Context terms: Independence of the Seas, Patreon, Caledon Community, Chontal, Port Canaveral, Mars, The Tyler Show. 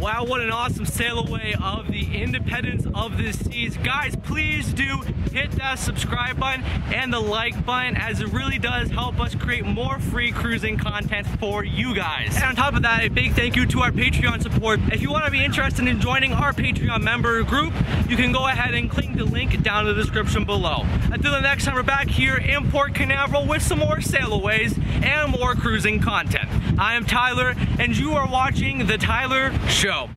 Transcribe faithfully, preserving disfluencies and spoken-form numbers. Wow, what an awesome sail away of the Independence of the Seas. Guys, please do hit that subscribe button and the like button, as it really does help us create more free cruising content for you guys. And on top of that, a big thank you to our Patreon support. If you want to be interested in joining our Patreon member group, you can go ahead and click the link down in the description below. Until the next time, we're back here in Port Canaveral with some more sail aways and more cruising content. I am Tyler, and you are watching The Tyler Show.